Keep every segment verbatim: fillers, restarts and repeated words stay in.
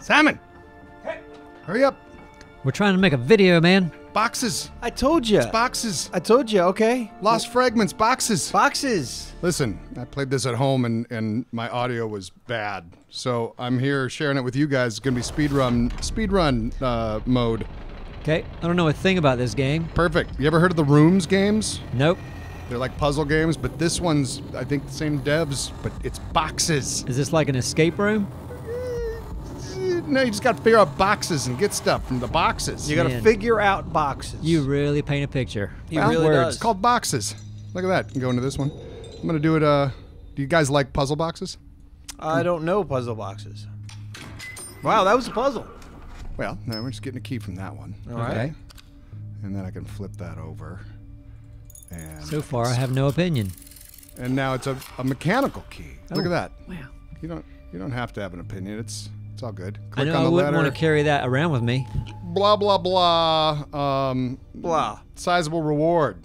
Simon! Hey! Hurry up! We're trying to make a video, man. Boxes! I told you! It's boxes! I told you, okay. Lost well, fragments, boxes! Boxes! Listen, I played this at home and, and my audio was bad. So I'm here sharing it with you guys. It's gonna be speedrun, speedrun uh, mode. Okay, I don't know a thing about this game. Perfect. You ever heard of the Rooms games? Nope. They're like puzzle games, but this one's, I think, the same devs, but it's boxes. Is this like an escape room? No, you just gotta figure out boxes and get stuff from the boxes. You gotta Man. figure out boxes. You really paint a picture. He well, really does. It's called boxes. Look at that. You can go into this one. I'm gonna do it, uh... Do you guys like puzzle boxes? I don't know puzzle boxes. Wow, that was a puzzle. Well, no, we're just getting a key from that one. All right. Okay. And then I can flip that over. And so far, I have no opinion. And now it's a, a mechanical key. Oh, look at that. Wow. You don't you don't have to have an opinion. It's it's all good. Click I know on the I wouldn't letter. want to carry that around with me. Blah blah blah. Um, blah. Sizable reward.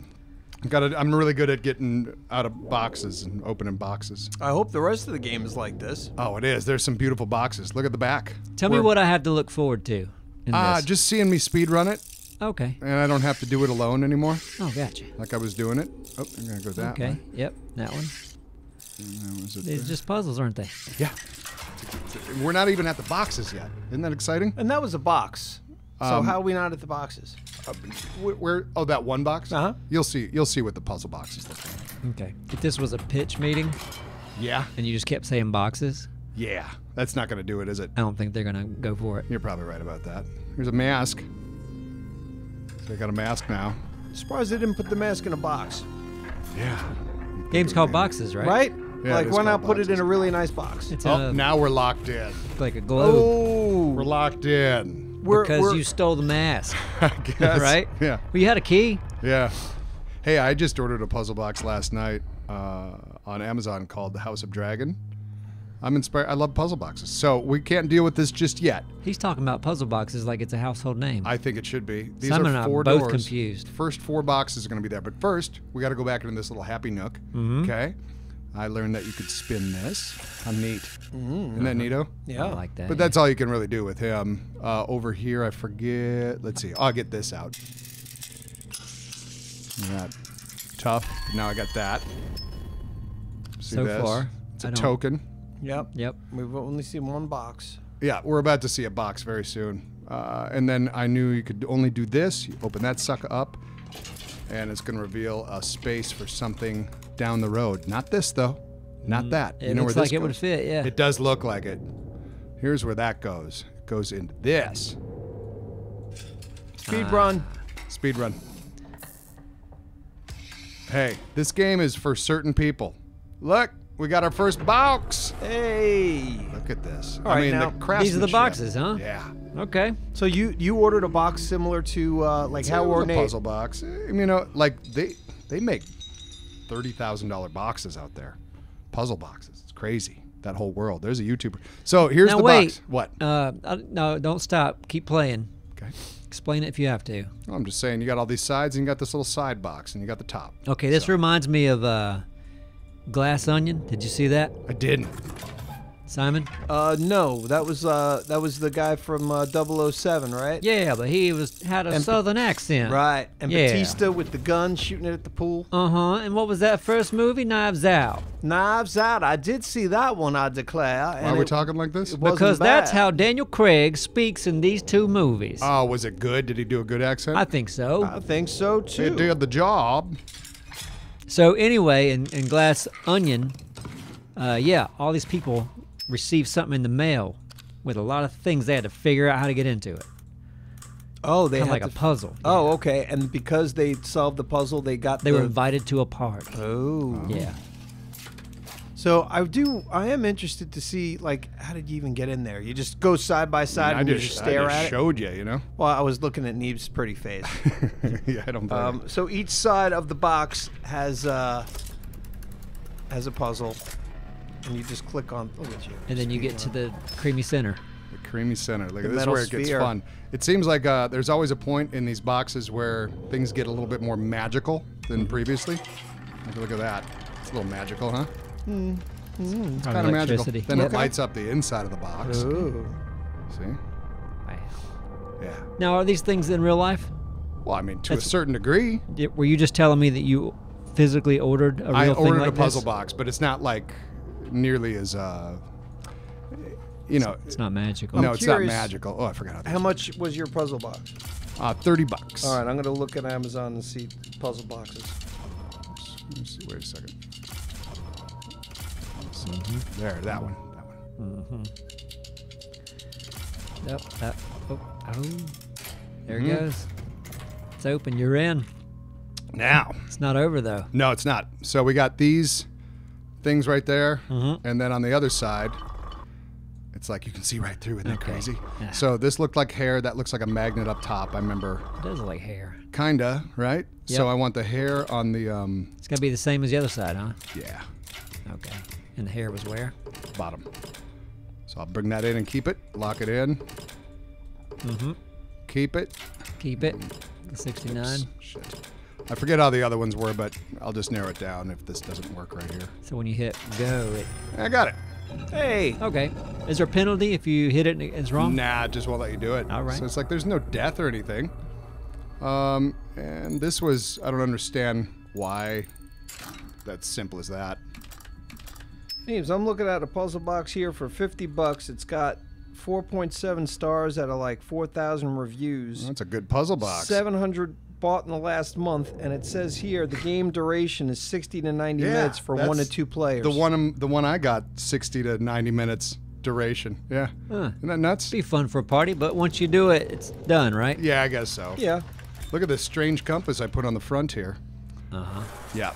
Got to, I'm really good at getting out of boxes and opening boxes. I hope the rest of the game is like this. Oh, it is. There's some beautiful boxes. Look at the back. Tell We're, me what I have to look forward to in uh, this. Just seeing me speedrun it. Okay. And I don't have to do it alone anymore. Oh, gotcha. Like I was doing it. Oh, I'm going to go that okay. way. Okay, yep, that one. They're just puzzles, aren't they? Yeah. We're not even at the boxes yet. Isn't that exciting? And that was a box. So um, how are we not at the boxes? Uh, where, where? Oh, that one box. Uh huh. You'll see. You'll see what the puzzle boxes look like. Okay. If this was a pitch meeting. Yeah. And you just kept saying boxes. Yeah. That's not gonna do it, is it? I don't think they're gonna go for it. You're probably right about that. Here's a mask. So I got a mask now. I'm surprised they didn't put the mask in a box. Yeah. Game's called boxes, right? Right. Yeah, like why not put boxes. it in a really nice box? It's oh, a, now we're locked in. Like a globe. Oh, we're locked in. Because we're, we're, you stole the mask, I guess. Right? Yeah. Well, you had a key. Yeah. Hey, I just ordered a puzzle box last night uh, on Amazon called The House of Dragon. I'm inspired. I love puzzle boxes, so we can't deal with this just yet. He's talking about puzzle boxes like it's a household name. I think it should be. These Simon are four and I are both doors. confused. First four boxes are going to be there, but first we got to go back into this little happy nook. Mm-hmm. Okay. I learned that you could spin this. How neat. Mm-hmm. Isn't that neato? Yeah. I like that. But that's yeah. all you can really do with him. Uh, over here, I forget. Let's see. I'll get this out. Not tough. Now I got that. See so this? far. It's a token. Yep. Yep. We've only seen one box. Yeah, we're about to see a box very soon. Uh, and then I knew you could only do this. You open that sucker up, and it's going to reveal a space for something down the road. Not this, though. Not that. It you know looks where this like it goes? would fit, yeah. It does look like it. Here's where that goes. It goes into this. Speed uh. run. Speed run. Hey, this game is for certain people. Look, we got our first box. Hey. Look at this. All I right, mean, now, the craftsmanship. These are the boxes, huh? Yeah. Okay. So you you ordered a box similar to uh, like it's how ornate? A puzzle box. You know, like they they make thirty thousand dollar boxes out there. Puzzle boxes. It's crazy. That whole world. There's a YouTuber. So here's now, the wait. box. What? Uh, no, don't stop. Keep playing. Okay. Explain it if you have to. Well, I'm just saying you got all these sides and you got this little side box and you got the top. Okay, this so. reminds me of uh, Glass Onion. Did you see that? I didn't. Simon? Uh, no. That was uh, that was the guy from uh, double oh seven, right? Yeah, but he was had a and southern accent. Right. And yeah. Batista with the gun shooting it at the pool. Uh-huh. And what was that first movie? Knives Out. Knives Out. I did see that one, I declare. Why and are we it, talking like this? Because bad. that's how Daniel Craig speaks in these two movies. Oh, was it good? Did he do a good accent? I think so. I think so, too. He did the job. So, anyway, in, in Glass Onion, uh, yeah, all these people received something in the mail with a lot of things they had to figure out how to get into it. Oh, they had like a puzzle. Oh, okay. And because they solved the puzzle, they got They the... were invited to a party. Oh. oh. Yeah. So I do, I am interested to see, like, how did you even get in there? You just go side by side I mean, and I just, you just stare I just at it? I showed you, you know? Well, I was looking at Neeb's pretty face. yeah, I don't um, it. So each side of the box has, uh, has a puzzle. And you just click on. Oh, you. And then you get to the creamy center. The creamy center. Like, this is where it gets fun. It seems like uh, there's always a point in these boxes where things get a little bit more magical than previously. Like, look at that. It's a little magical, huh? Mm. Mm. It's kind of magical. Then yep. it lights up the inside of the box. Ooh. See? Nice. Yeah. Now, are these things in real life? Well, I mean, to That's, a certain degree. Did, were you just telling me that you physically ordered a real I thing ordered like a puzzle this? box, but it's not like nearly as, uh, you know. It's, it's not magical. No, I'm it's curious, not magical. Oh, I forgot. How, how much works. was your puzzle box? Uh, thirty bucks. All right, I'm going to look at Amazon and see puzzle boxes. Let me see. Wait a second. Mm-hmm. There, that one. That one. Mm-hmm. Yep, that. Oh, oh. There mm-hmm. it goes. It's open. You're in. Now. It's not over, though. No, it's not. So we got these things right there. Mm-hmm. And then on the other side, it's like you can see right through. Isn't that okay. crazy? Yeah. So this looked like hair. That looks like a magnet up top, I remember. It does look like hair. Kinda, right? Yep. So I want the hair on the. Um... It's going to be the same as the other side, huh? Yeah. Okay. And the hair was where? Bottom. So I'll bring that in and keep it. Lock it in. Mm-hmm. Keep it. Keep it. The sixty-nine. Oops, shit. I forget how the other ones were, but I'll just narrow it down if this doesn't work right here. So when you hit go, it... I got it. Hey. Okay. Is there a penalty if you hit it and it's wrong? Nah, just won't let you do it. All right. So it's like there's no death or anything. Um, and this was... I don't understand why that's simple as that. Neves, I'm looking at a puzzle box here for fifty bucks. It's got four point seven stars out of like four thousand reviews. That's a good puzzle box. seven hundred bought in the last month, and it says here the game duration is sixty to ninety yeah, minutes for one to two players. The one, the one I got, sixty to ninety minutes duration. Yeah. Huh. Isn't that nuts? It'd be fun for a party, but once you do it, it's done, right? Yeah, I guess so. Yeah. Look at this strange compass I put on the front here. Uh-huh. Yeah.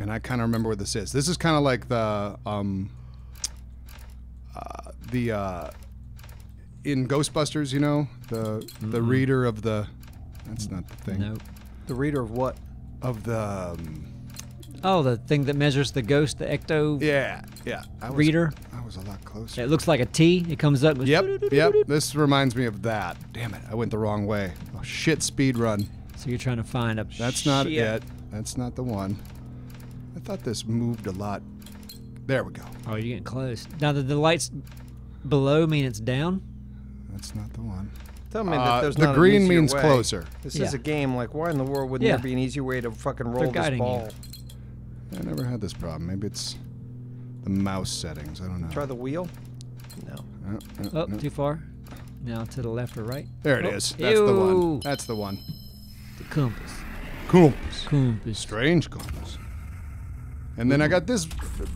And I kind of remember what this is. This is kind of like the um, uh, the uh, in Ghostbusters, you know, the mm-hmm. the reader of the. That's not the thing. No. Nope. The reader of what? Of the. Um, oh, the thing that measures the ghost, the ecto. Yeah, yeah. I was, reader. I was a lot closer. It looks like a T. It comes up. Yep, yep. This reminds me of that. Damn it! I went the wrong way. Oh shit! Speed run. So you're trying to find a. That's not it. That's not the one. I thought this moved a lot. There we go. Oh, you're getting close. Now, did the lights below mean it's down? That's not the one. Tell me uh, that there's the not green an means way. closer. This yeah. is a game. Like, why in the world wouldn't yeah. there be an easier way to fucking roll They're this ball? You. I never had this problem. Maybe it's the mouse settings. I don't know. Try the wheel? No. no, no oh, no. too far. Now to the left or right. There it oh. is. That's Ew. the one. That's the one. The compass. Compass. Compass. Strange compass. And then I got this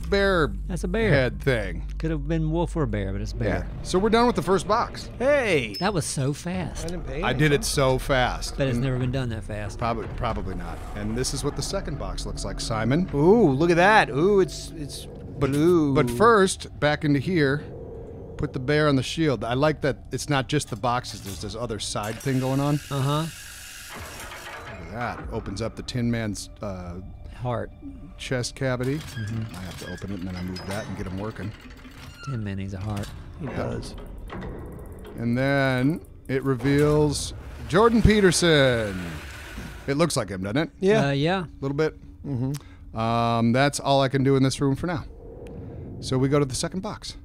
bear That's a bear. head thing. Could have been wolf or bear, but it's bear. Yeah. So we're done with the first box. Hey! That was so fast. I didn't pay anything. I did it so fast. But it's never been done that fast. Probably probably not. And this is what the second box looks like, Simon. Ooh, look at that. Ooh, it's it's blue. But, but first, back into here, put the bear on the shield. I like that it's not just the boxes. There's this other side thing going on. Uh-huh. Look at that. Opens up the Tin Man's... Uh, Heart. Chest cavity. Mm-hmm. I have to open it and then I move that and get him working. Tin Man needs a heart. He yeah. does. And then it reveals Jordan Peterson. It looks like him, doesn't it? Yeah. Uh, yeah. A little bit. Mm-hmm. Um, that's all I can do in this room for now. So we go to the second box.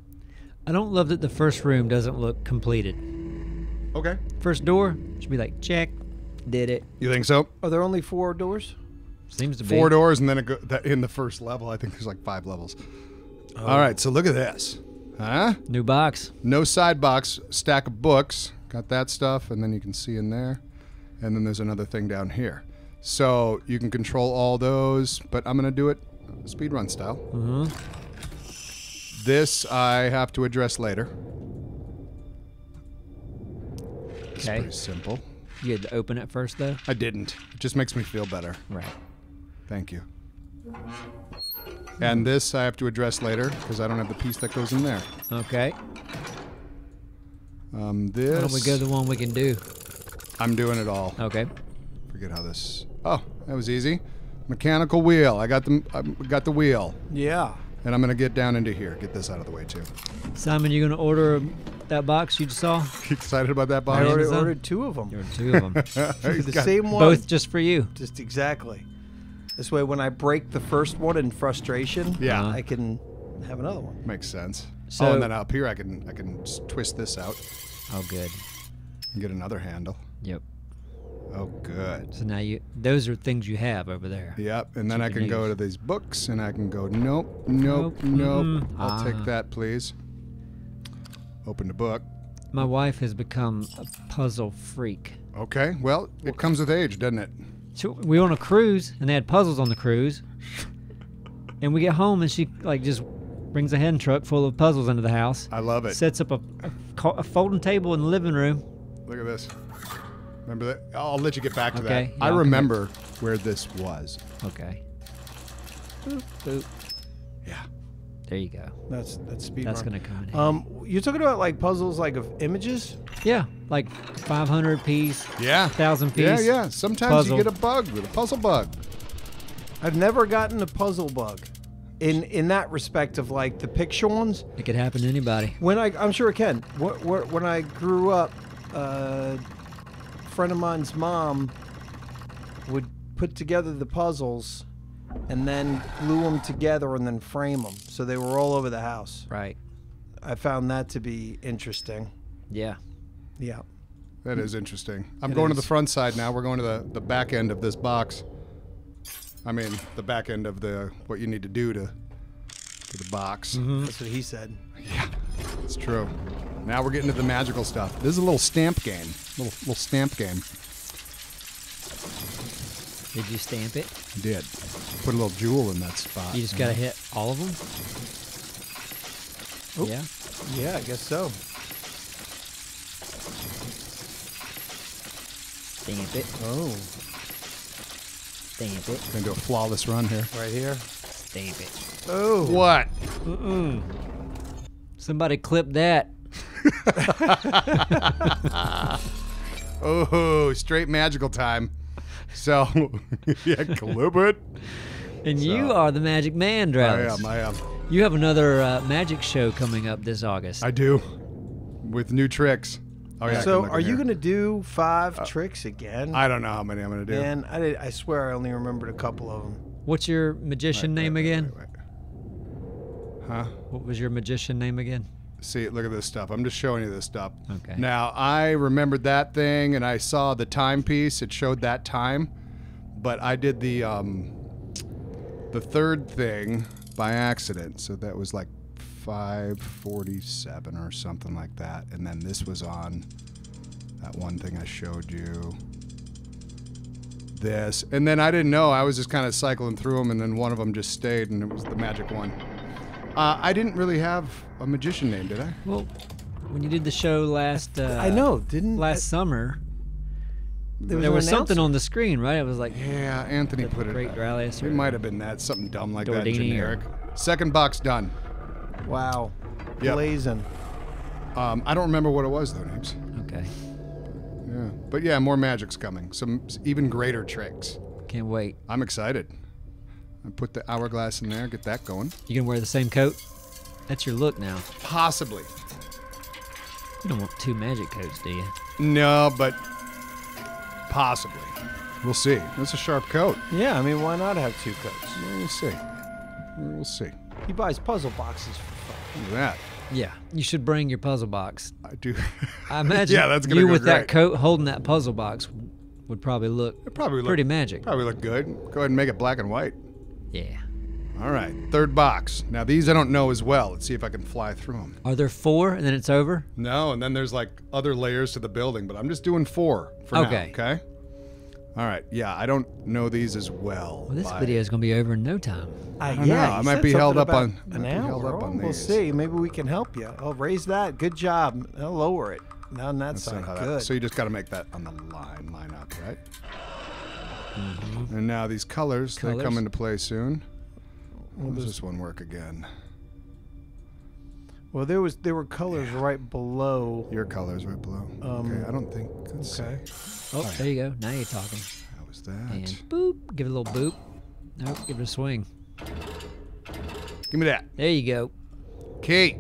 I don't love that the first room doesn't look completed. Okay. First door should be like, check, did it. You think so? Are there only four doors? Seems to be. Four doors, and then it go, that in the first level, I think there's like five levels. Oh. All right, so look at this. Huh? New box. No side box, stack of books. Got that stuff, and then you can see in there. And then there's another thing down here. So you can control all those, but I'm going to do it speedrun style. Mm-hmm. This I have to address later. Okay. It's pretty simple. You had to open it first, though? I didn't. It just makes me feel better. Right. Thank you. And this I have to address later, because I don't have the piece that goes in there. Okay. Um, this... Why don't we go to the one we can do? I'm doing it all. Okay. Forget how this... Oh, that was easy. Mechanical wheel. I got the, I got the wheel. Yeah. And I'm going to get down into here. Get this out of the way, too. Simon, you going to order that box you just saw? You excited about that box? I already ordered two of them. You ordered two of them. The same one. Both just for you. Just exactly. This way, when I break the first one in frustration, yeah, uh-huh. I can have another one. Makes sense. So, oh, and then up here, I can I can twist this out. Oh, good. Get another handle. Yep. Oh, good. So now you, those are things you have over there. Yep, and then I can use. go to these books, and I can go, nope, nope, nope. nope. Mm-hmm. I'll ah. take that, please. Open the book. My wife has become a puzzle freak. Okay, well, it comes with age, doesn't it? So we were on a cruise, and they had puzzles on the cruise. And we get home, and she, like, just brings a hand truck full of puzzles into the house. I love it. Sets up a, a, a folding table in the living room. Look at this. Remember that? I'll let you get back to okay, that. Yeah, I remember okay. where this was. Okay. Boop, boop. Yeah. There you go. That's that's speed. That's going to come in. Um, you're talking about like puzzles, like of images. Yeah, like five hundred piece. Yeah. one thousand piece. Yeah, yeah. Sometimes puzzle. you get a bug with a puzzle bug. I've never gotten a puzzle bug, in in that respect of like the picture ones. It could happen to anybody. When I, I'm sure it can. When I grew up, uh, a friend of mine's mom would put together the puzzles. And then glue them together and then frame them. So they were all over the house. Right. I found that to be interesting. Yeah. Yeah. That is interesting. I'm it going is. to the front side now. We're going to the, the back end of this box. I mean, the back end of the what you need to do to, to the box. Mm-hmm. That's what he said. Yeah, it's true. Now we're getting to the magical stuff. This is a little stamp game. Little, little stamp game. Did you stamp it? I did. Put a little jewel in that spot. You just gotta hit all of them? Oop. Yeah? Yeah, I guess so. Stamp it. Oh. Stamp it. Gonna do a flawless run here. Right here. Stamp it. Oh. What? Mm-mm. Somebody clip that. Oh, straight magical time. So, yeah, clip it. And so, you are the magic man, Travis. I am, I am. You have another uh, magic show coming up this August. I do. With new tricks. Oh, yeah, so, are you going to do five uh, tricks again? I don't know how many I'm going to do. Man, I, did, I swear I only remembered a couple of them. What's your magician right, name wait, again? Wait, wait, wait. Huh? What was your magician name again? See, look at this stuff. I'm just showing you this stuff. Okay. Now, I remembered that thing, and I saw the timepiece. It showed that time, but I did the um, the third thing by accident. So that was like five forty-seven or something like that. And then this was on that one thing I showed you. This, and then I didn't know. I was just kind of cycling through them, and then one of them just stayed, and it was the magic one. Uh, I didn't really have a magician name, did I? Well, when you did the show last, uh, I know, didn't last I, summer. There was, there was something on the screen, right? It was like yeah, Anthony the, put the great it. Great It might have been that something dumb like Dordini that. Generic. Or... Second box done. Wow, yep. Blazing. Um, I don't remember what it was though, names. Okay. Yeah, but yeah, more magic's coming. Some even greater tricks. Can't wait. I'm excited. I put the hourglass in there, get that going. You can wear the same coat? That's your look now. Possibly. You don't want two magic coats, do you? No, but possibly. We'll see. That's a sharp coat. Yeah, I mean, why not have two coats? We'll see. We'll see. He buys puzzle boxes for fun. Look at that. Yeah, you should bring your puzzle box. I do. I imagine yeah, that's gonna you go with great. that coat holding that puzzle box would probably look, probably look pretty magic. Probably look good. Go ahead and make it black and white. Yeah. All right, third box. Now these I don't know as well. Let's see if I can fly through them. Are there four and then it's over? No, and then there's like other layers to the building, but I'm just doing four for okay. now, okay? All right, yeah, I don't know these as well. Well, this video is going to be over in no time. I don't uh, yeah, know. I might be held up on an hour. Up on we'll these. see. Maybe we can help you. I'll raise that. Good job. I'll lower it. Now on that That's side. Good. That, so you just got to make that on the line, line up, right? Mm-hmm. And now these colors, colors, they come into play soon. Well, does this one work again? Well, there was there were colors yeah. right below. Your colors right below. Um, okay, I don't think. Let's okay. See. Oh, right. There you go. Now you're talking. How was that? And boop. Give it a little boop. No, nope, give it a swing. Give me that. There you go. Key.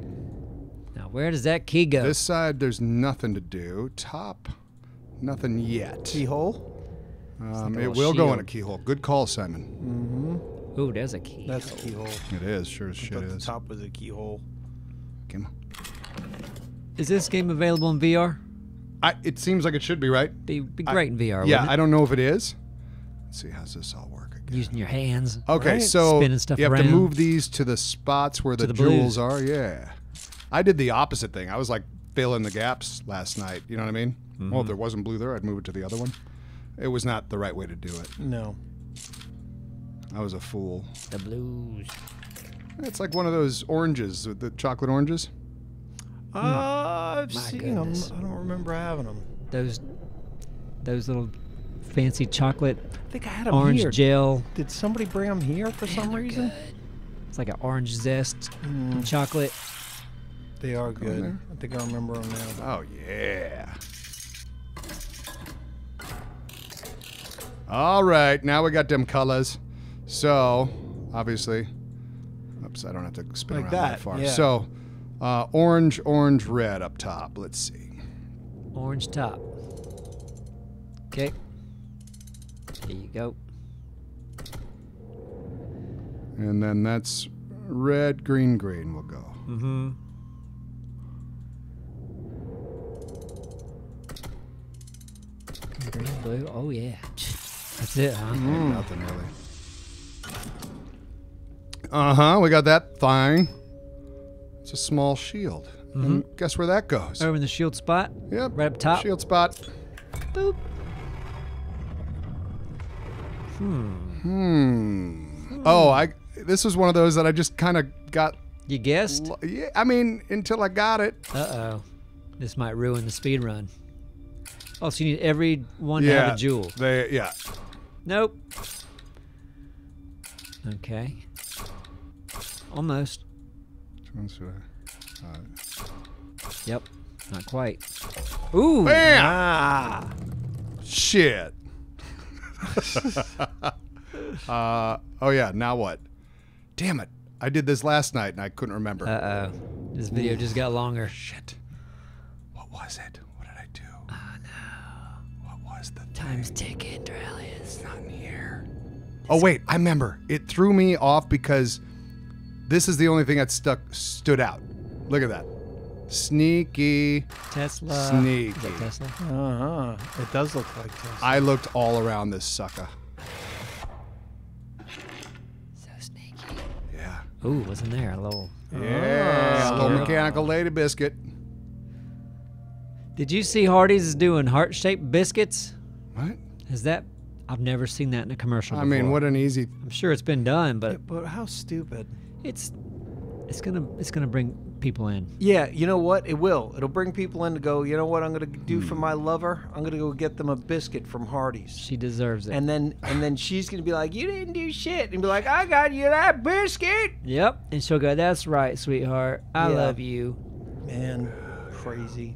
Now, where does that key go? This side, there's nothing to do. Top, nothing yet. Keyhole? Um, like it will shield. go in a keyhole. Good call, Simon. Mm-hmm. Ooh, there's a key. That's a keyhole. It is, sure as shit is. The top was a keyhole. Come on. Is this game available in V R? I, it seems like it should be, right? It'd be great I, in V R. Yeah, I don't know if it is. Let's see, how's this all work again? Using your hands. Okay, right? So spinning stuff you have around. To move these to the spots where the, the jewels are. Yeah, I did the opposite thing. I was like fill in the gaps last night. You know what I mean? Mm-hmm. Well, if there wasn't blue there, I'd move it to the other one. It was not the right way to do it. No. I was a fool. The blues. It's like one of those oranges, the chocolate oranges. Uh, I've My seen goodness. them. I don't remember having them. Those, those little fancy chocolate. I think I had them orange here. Gel. Did somebody bring them here for Man, some reason? Good. It's like an orange zest mm. and chocolate. They are good. Mm -hmm. I think I remember them now. Oh yeah. All right, now we got them colors. So, obviously, oops, I don't have to spin like around that, that far. Yeah. So, uh, orange, orange, red up top. Let's see. Orange top. Okay. There you go. And then that's red, green, green will go. Mm-hmm. Green, blue, oh yeah. That's it, huh? Mm. Nothing really. Uh-huh, we got that thing. It's a small shield. Mm-hmm. And guess where that goes? Over in the shield spot? Yep. Right up top? Shield spot. Boop. Hmm. Hmm. Hmm. Oh, I. This was one of those that I just kind of got... You guessed? Yeah, I mean, until I got it. Uh-oh. This might ruin the speed run. Oh, so you need every one yeah, to have a jewel. They, yeah. Nope. Okay. Almost. Which one should I? Uh, yep. Not quite. Ooh! Bam! Ah. Shit. uh, oh yeah, now what? Damn it. I did this last night and I couldn't remember. Uh-oh. This video Ooh. just got longer. Shit. What was it? What did I do? Oh no. What was the Time's thing? Time's ticking, Drellius. It's not in here. It's oh wait, I remember. It threw me off because this is the only thing that stuck stood out. Look at that. Sneaky. Tesla. Sneaky. Is that Tesla? Uh-huh. It does look like Tesla. I looked all around this sucker. So sneaky. Yeah. Ooh, wasn't there a little... Yeah, oh, a little mechanical lady biscuit. Did you see Hardee's is doing heart-shaped biscuits? What? Is that... I've never seen that in a commercial I before. mean, what an easy... I'm sure it's been done, but... Yeah, but how stupid. It's it's gonna it's gonna bring people in. Yeah, you know what? It will. It'll bring people in to go, you know what I'm gonna do for my lover? I'm gonna go get them a biscuit from Hardee's. She deserves it. And then and then she's gonna be like, you didn't do shit, and be like, I got you that biscuit. Yep. And she'll go, that's right, sweetheart. I yeah. love you. Man, crazy.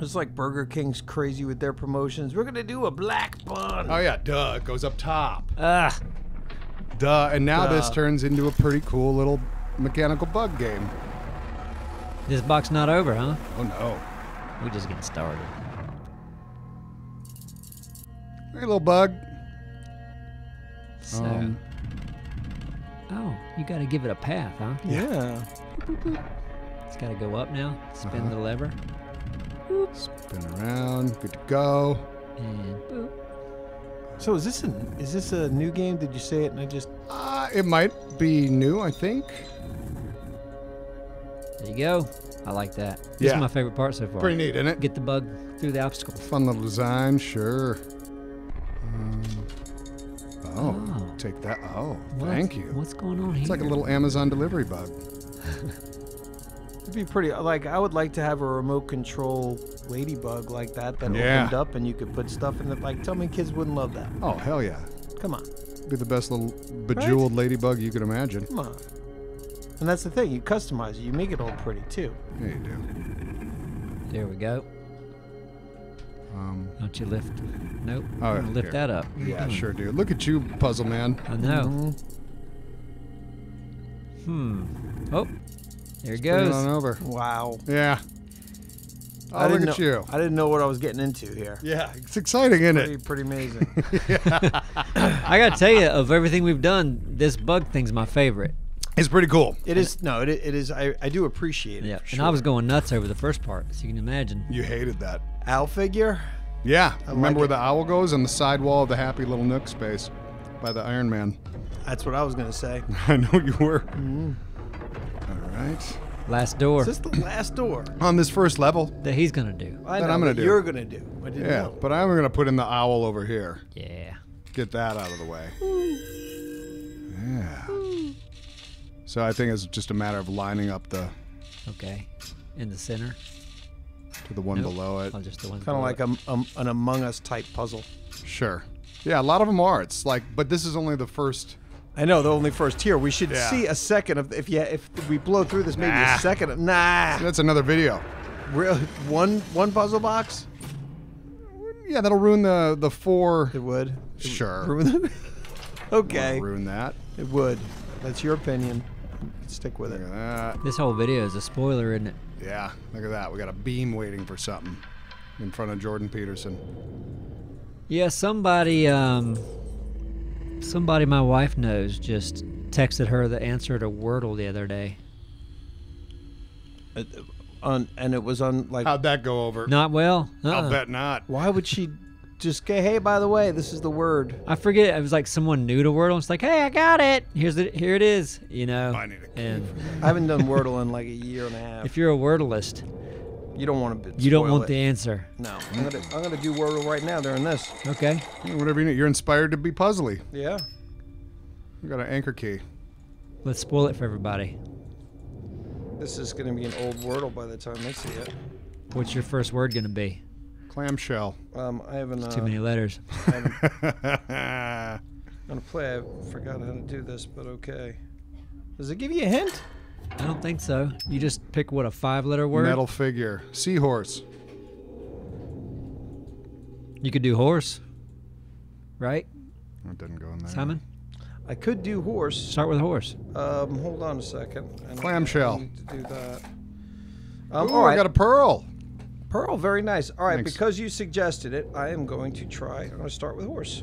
It's like Burger King's crazy with their promotions. We're gonna do a black bun. Oh yeah, duh, it goes up top. Ah. Duh, and now Duh. this turns into a pretty cool little mechanical bug game. This box not over, huh? Oh no. We're just getting started. Hey, little bug. So. Um. Oh, you gotta give it a path, huh? Yeah. It's gotta go up now. Spin uh-huh. the lever. Boop. Spin around. Good to go. And boop. So is this a is this a new game? Did you say it and I just? Uh, it might be new, I think. There you go. I like that. This yeah. is my favorite part so far. Pretty neat, isn't it? Get the bug through the obstacle. Fun little design, sure. Um, oh, oh, take that. Oh, what? Thank you. What's going on it's here? It's like a little Amazon delivery bug. It'd be pretty. Like I would like to have a remote control ladybug like that that yeah. opened up and you could put stuff in it. Like, tell me, kids wouldn't love that. Oh hell yeah! Come on. Be the best little bejeweled right? ladybug you could imagine. Come on. And that's the thing. You customize it. You make it all pretty too. Yeah, you do. There we go. Um. Don't you lift? Nope. Oh, I'm gonna lift here. that up. Yeah, sure, dude. Look at you, puzzle man. I know. Mm-hmm. Hmm. Oh. There it goes. On over. Wow. Yeah. Oh, I look didn't at know, you. I didn't know what I was getting into here. Yeah, it's exciting, isn't pretty, it? Pretty amazing. I gotta tell you, of everything we've done, this bug thing's my favorite. It's pretty cool. It and is. It, no, it, it is. I, I do appreciate it. Yeah. Sure. And I was going nuts over the first part, as you can imagine. You hated that. Owl figure? Yeah. I Remember like where it. the owl goes? On the side wall of the happy little nook space by the Iron Man. That's what I was going to say. I know you were. Mm-hmm. All right. Last door. Is this the last door? On this first level. That he's going to do. I that know, I'm going to do. You're going to do. I didn't yeah, know. But I'm going to put in the owl over here. Yeah. Get that out of the way. Ooh. Yeah. Ooh. So I think it's just a matter of lining up the... Okay. In the center? To the one nope. below it. Oh, just the one kind of like a, um, an Among Us type puzzle. Sure. Yeah, a lot of them are. It's like, but this is only the first... I know, the only first tier. We should yeah. see a second of... If yeah, if we blow through this, maybe nah. a second of... Nah. That's another video. Really? One, one puzzle box? Yeah, that'll ruin the, the four... It would? It sure. Ruin the... Okay. Ruin that. It would. That's your opinion. Stick with look it. That. This whole video is a spoiler, isn't it? Yeah, look at that. We got a beam waiting for something in front of Jordan Peterson. Yeah, somebody, um, somebody my wife knows just texted her the answer to Wordle the other day. Uh, on and it was on like. How'd that go over? Not well. Uh-uh. I'll bet not. Why would she? Just go, hey, by the way, this is the word. I forget. It was like someone new to Wordle. It's like, hey, I got it. Here's the, here it is. You know. I need a and I haven't done Wordle in like a year and a half. If you're a Wordleist, you don't want to. You don't want it. the answer. No, I'm gonna I'm gonna do Wordle right now during this. Okay. Whatever you need. You're inspired to be puzzly. Yeah. We got an anchor key. Let's spoil it for everybody. This is gonna be an old Wordle by the time they see it. What's your first word gonna be? Clamshell. Um, I haven't. Uh, too many letters. I'm gonna play. I forgot how to do this, but okay. Does it give you a hint? I don't think so. You just pick what a five-letter word. Metal figure. Seahorse. You could do horse, right? It didn't go in there. Simon. I could do horse. Start with a horse. Um, hold on a second. Clamshell. Need to do that. Um, Ooh, all right. I got a pearl. Pearl, very nice. All right, Thanks. because you suggested it, I am going to try. I'm going to start with horse.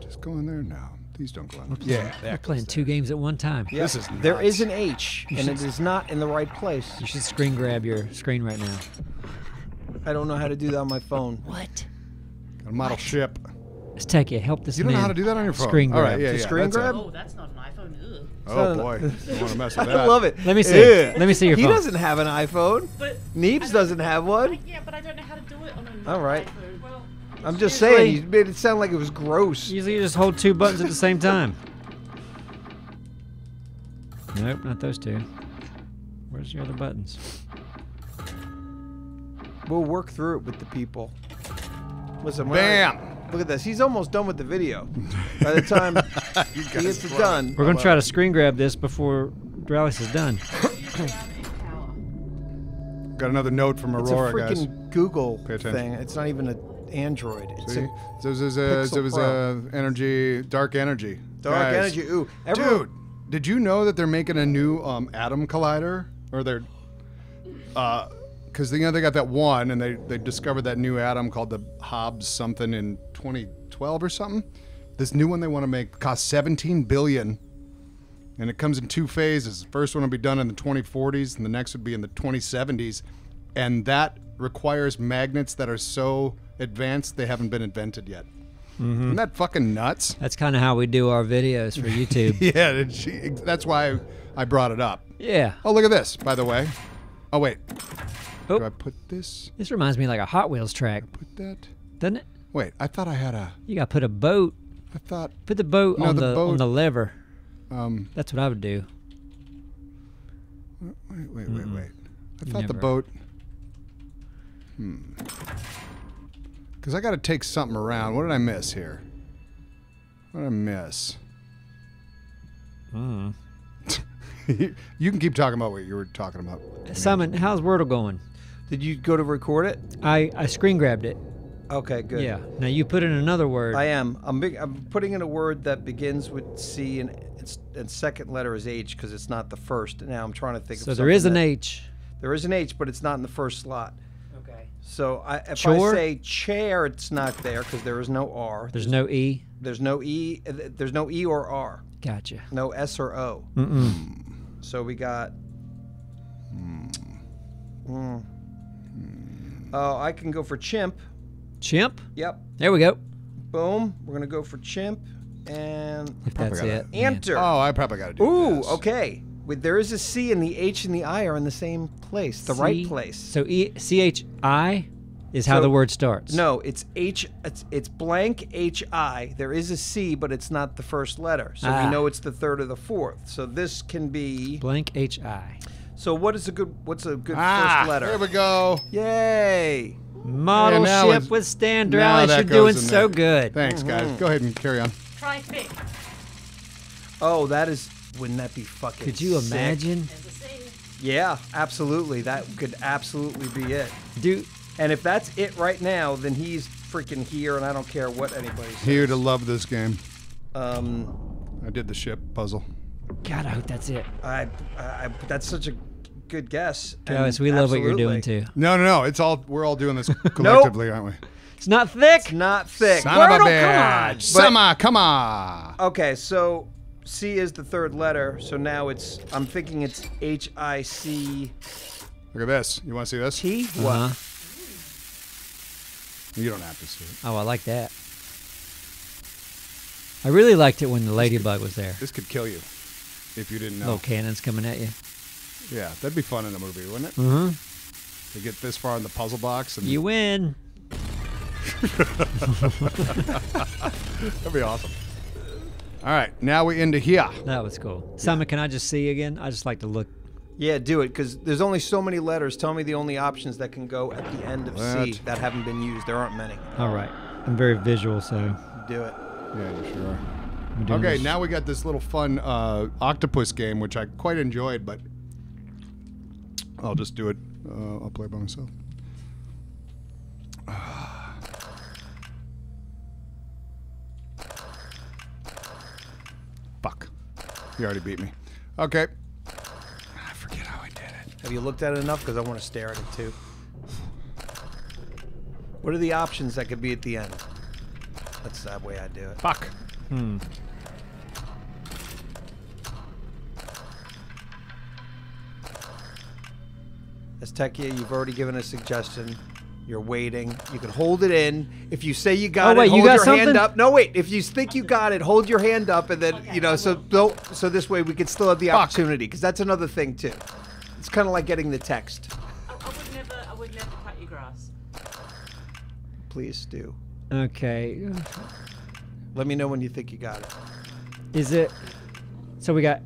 Just go in there now. These don't go in there. Yeah, we're playing two games at one time. Yeah. This is there nuts. is an H, you and should, it is not in the right place. You should screen grab your screen right now. I don't know how to do that on my phone. What? Got a model what? ship. Let's take it. Help this you man. You don't know how to do that on your phone. Screen grab. All right, yeah, yeah, screen grab? Oh, that's not an iPhone. Ugh. Oh, boy. You want to mess with that. I love it. Let me see. Yeah. Let me see your phone. He doesn't have an iPhone. But Neebs doesn't have one. Yeah, but I don't know how to do it on an iPhone. All right. Well, I'm just saying. You made it sound like it was gross. Usually you just hold two buttons at the same time. Nope, not those two. Where's your other buttons? We'll work through it with the people. Listen, Bam! Look at this. He's almost done with the video. By the time he gets it done. We're going to try to screen grab this before Dralis is done. Got another note from Aurora, guys. It's a freaking guys. Google thing. It's not even an Android. It's See? A so this is it was a energy, dark energy. Dark guys. energy. Ooh. Everyone. Dude, did you know that they're making a new um, atom collider? Or they're... Uh, Because you know they got that one, and they they discovered that new atom called the Hobbs something in twenty twelve or something. This new one they want to make costs seventeen billion dollars, and it comes in two phases. The first one will be done in the twenty forties, and the next would be in the twenty seventies, and that requires magnets that are so advanced they haven't been invented yet. Mm-hmm. Isn't that fucking nuts? That's kind of how we do our videos for YouTube. Yeah, that's why I brought it up. Yeah. Oh, look at this, by the way. Oh wait. Oh. Do I put this? This reminds me of like a Hot Wheels track. I put that. Doesn't it? Wait, I thought I had a. You gotta put a boat. I thought. Put the boat no, on the, the boat. on the lever. Um. That's what I would do. Wait, wait, wait, mm. wait. I you thought the boat. Are. Hmm. Because I gotta take something around. What did I miss here? What did I miss? Hmm. You can keep talking about what you were talking about. Simon, how's Wordle going? Did you go to record it? I, I screen grabbed it. Okay, good. Yeah. Now you put in another word. I am. I'm big, I'm putting in a word that begins with C and its and second letter is H because it's not the first. Now I'm trying to think. So of there is an that, H. There is an H, but it's not in the first slot. Okay. So I, if Chore? I say chair, it's not there because there is no R. There's, There's no E. There's no E. There's no E or R. Gotcha. No S or O. Mm-mm. So we got. Mm. Oh, I can go for chimp. Chimp? Yep. There we go. Boom. We're gonna go for chimp and. If that's it. Enter. Yeah. Oh, I probably gotta do. Ooh. This. Okay. Wait, there is a C and the H and the I are in the same place, the C, right place. So E C H I. Is how so, the word starts. No, it's H. It's, it's blank H I. There is a C, but it's not the first letter, so ah. we know it's the third or the fourth. So this can be blank H I. So what is a good? What's a good ah, first letter? There we go. Yay! Model yeah, ship with Stan Drellich. You're doing so good. Thanks, guys. Mm-hmm. Go ahead and carry on. Try fix. Oh, that is. Wouldn't that be fucking? Could you sick? Imagine? Yeah, absolutely. That could absolutely be it. Do. And if that's it right now, then he's freaking here, and I don't care what anybody says. Here to love this game. Um, I did the ship puzzle. God, I hope that's it. I, I, that's such a good guess. Guys, we love absolutely. What you're doing too. No, no, no. It's all we're all doing this collectively, nope. aren't we? It's not thick. It's not thick. Son Wordle, of a bitch. Summer, come on. Okay, so C is the third letter, so now it's. I'm thinking it's H I C. Look at this. You want to see this? T. What? Uh-huh. You don't have to see it. Oh, I like that. I really liked it when the ladybug was there. This could kill you if you didn't know. Little cannons coming at you. Yeah, that'd be fun in a movie, wouldn't it? Mm-hmm. To get this far in the puzzle box. And you win. That'd be awesome. All right, now we're into here. That was cool. Simon, can I just see you again? I just like to look. Yeah, do it, because there's only so many letters. Tell me the only options that can go at the end of that. C that haven't been used. There aren't many. All right. I'm very visual, so. Do it. Yeah, you sure are. Okay, this. Now we got this little fun uh, octopus game, which I quite enjoyed, but I'll just do it. Uh, I'll play by myself. Fuck. You already beat me. Okay. Have you looked at it enough? Because I want to stare at it too. What are the options that could be at the end? That's the way I do it. Fuck. Hmm. Aztecia, you've already given a suggestion. You're waiting. You can hold it in. If you say you got oh, wait, it, hold you got your something? Hand up. No, wait. If you think you got it, hold your hand up, and then okay, you know. So don't. So this way we could still have the Fuck. Opportunity, because that's another thing too. It's kind of like getting the text. I, I would never, I would never cut your grass. Please do. Okay. Let me know when you think you got it. Is it? So we got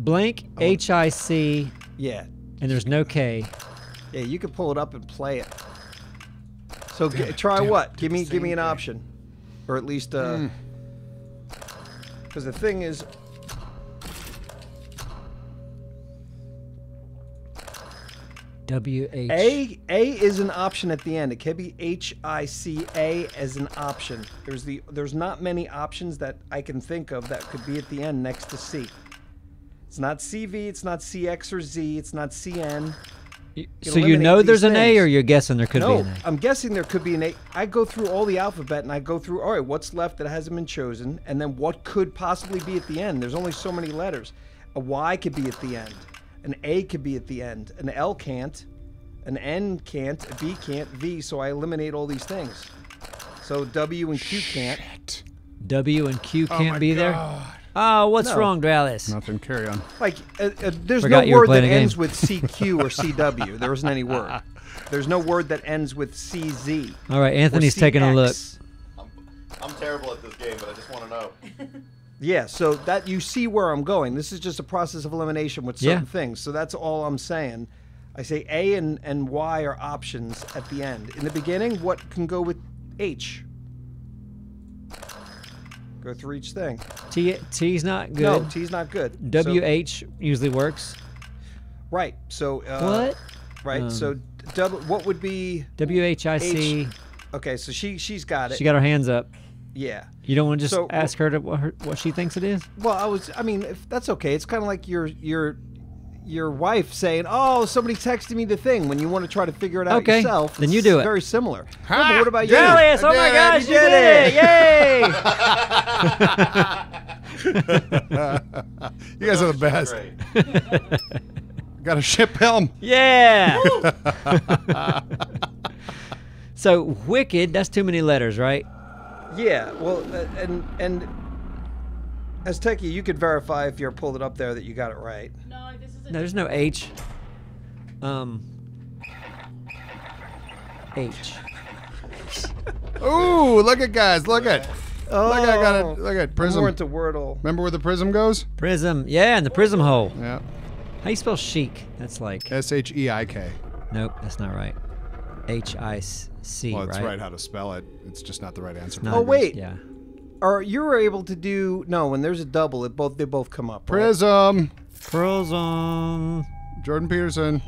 blank oh. H I C. Yeah. And there's no K. Yeah, you can pull it up and play it. So damn, g try damn, what? Give me, give me an thing. Option, or at least uh. Because mm. the thing is. W H A A is an option at the end. It can be H I C A as an option. There's the there's not many options that I can think of that could be at the end next to C. It's not C V. It's not C X or Z. It's not C N. You so you know there's things. An A, or you're guessing there could no, be an A. I'm guessing there could be an A. I go through all the alphabet and I go through all right, what's left that hasn't been chosen, and then what could possibly be at the end. There's only so many letters. A Y could be at the end. An A could be at the end. An L can't. An N can't. A B can't. V. So I eliminate all these things. So W and Q can't. Shit. W and Q can't oh be God. There? Oh, what's no. wrong, Dallas? Nothing. Carry on. Like, uh, uh, there's Forgot no word that ends with C Q or C W. There isn't any word. There's no word that ends with C Z. All right, Anthony's taking a look. I'm, I'm terrible at this game, but I just want to know. Yeah, so that you see where I'm going. This is just a process of elimination with certain yeah. things. So that's all I'm saying. I say A and, and Y are options at the end. In the beginning, what can go with H? Go through each thing. T T's not good. No, T's not good. W H so, usually works. Right. So uh, what? Right. Um, so w, what would be W H I C? H, okay, so she she's got it. She got her hands up. Yeah. You don't want to just so, ask her to what, her what she thinks it is? Well, I was I mean, if that's okay. It's kind of like you're you're your wife saying, "Oh, somebody texted me the thing," when you want to try to figure it out okay. yourself. Then you do it. Very similar. Huh? Yeah, but what about you? Julius, oh my gosh, you did it! Yay! You guys are the best. Got a ship helm. Yeah. So wicked. That's too many letters, right? Yeah. Well, and and. As Techie, you could verify if you pulled it up there that you got it right. No, this is. No, there's no H. Um. H. Ooh, look at guys, look at. Oh. Look at, I got it. Look at prism. More into Wordle. Remember where the prism goes? Prism, yeah, and the prism hole. Yeah. How do you spell chic? That's like. S H E I K. Nope, that's not right. H I C. Well, it's right? right how to spell it. It's just not the right answer. Oh wait. Yeah. Or you were able to do no. When there's a double, it both they both come up. Right? Prism, prism. Jordan Peterson,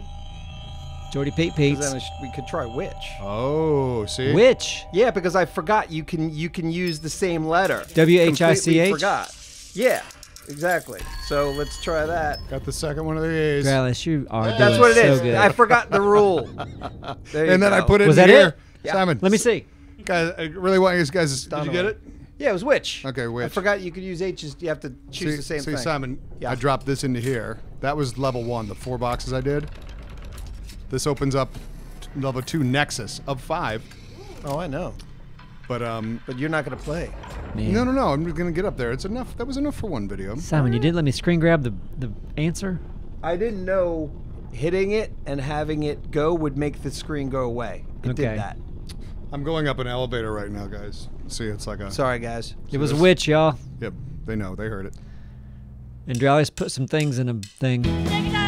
Jordy Pete Pete. Then we could try which. Oh, see which? Yeah, because I forgot you can you can use the same letter. W H I C H. Forgot. Yeah, exactly. So let's try that. Got the second one of these. Dallas, you are. Hey. That's what it so is. Good. I forgot the rule. There you and then go. I put it Was in that here. It? Yeah. Simon, let me see. Guys, I really want you guys to stop. Did you get it? Yeah, it was which. Okay, which. I forgot you could use H's. You have to choose see, the same see, thing. See, Simon, yeah. I dropped this into here. That was level one, the four boxes I did. This opens up level two nexus of five. Oh, I know. But um. But you're not going to play. Man. No, no, no. I'm going to get up there. It's enough. That was enough for one video. Simon, you didn't let me screen grab the, the answer? I didn't know hitting it and having it go would make the screen go away. It okay. did that. I'm going up an elevator right now, guys. See, it's like a... Sorry, guys. It was a witch, y'all. Yep, they know. They heard it. And Andreas put some things in a thing.